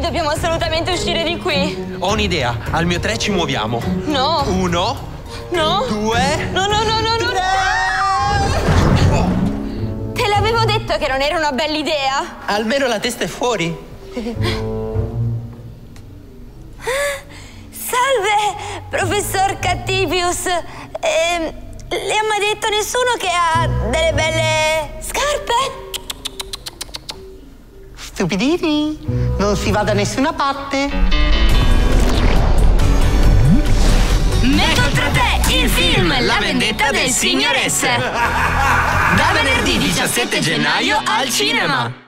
Noi dobbiamo assolutamente uscire di qui. Ho un'idea. Al mio 3 ci muoviamo. No. 1. No. 2. No, no, no, no, no. 3. Oh. Te l'avevo detto che non era una bella idea. Almeno la testa è fuori. Salve, professor Cattivius. Le ha mai detto nessuno che ha delle belle scarpe? Stupidini, non si va da nessuna parte. Me contro Te, il film, la vendetta del Signor S. Da venerdì 17 gennaio al cinema.